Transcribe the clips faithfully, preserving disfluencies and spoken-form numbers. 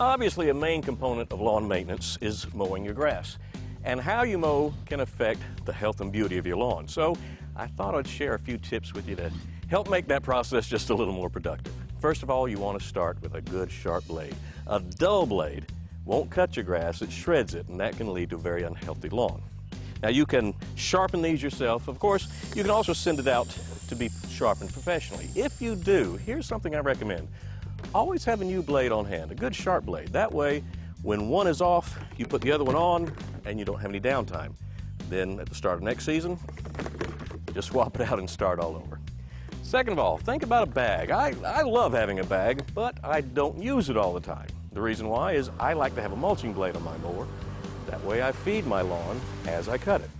Obviously, a main component of lawn maintenance is mowing your grass, and how you mow can affect the health and beauty of your lawn. So I thought I'd share a few tips with you to help make that process just a little more productive. First of all, you want to start with a good sharp blade. A dull blade won't cut your grass, it shreds it, and that can lead to a very unhealthy lawn. Now you can sharpen these yourself. Of course, you can also send it out to be sharpened professionally. If you do, here's something I recommend. Always have a new blade on hand, a good sharp blade. That way, when one is off, you put the other one on and you don't have any downtime. Then at the start of next season, just swap it out and start all over. Second of all, think about a bag. I, I love having a bag, but I don't use it all the time. The reason why is I like to have a mulching blade on my mower. That way I feed my lawn as I cut it.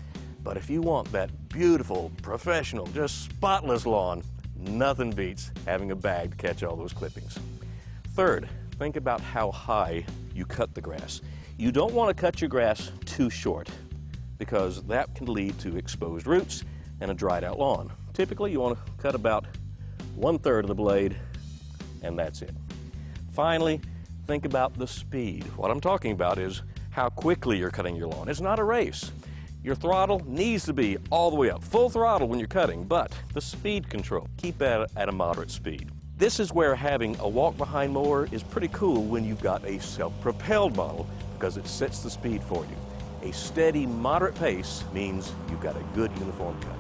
But if you want that beautiful, professional, just spotless lawn, nothing beats having a bag to catch all those clippings. Third, think about how high you cut the grass. You don't want to cut your grass too short because that can lead to exposed roots and a dried out lawn. Typically, you want to cut about one third of the blade and that's it. Finally, think about the speed. What I'm talking about is how quickly you're cutting your lawn. It's not a race. Your throttle needs to be all the way up, full throttle when you're cutting, but the speed control, keep that at a moderate speed. This is where having a walk-behind mower is pretty cool when you've got a self-propelled model because it sets the speed for you. A steady, moderate pace means you've got a good uniform cut.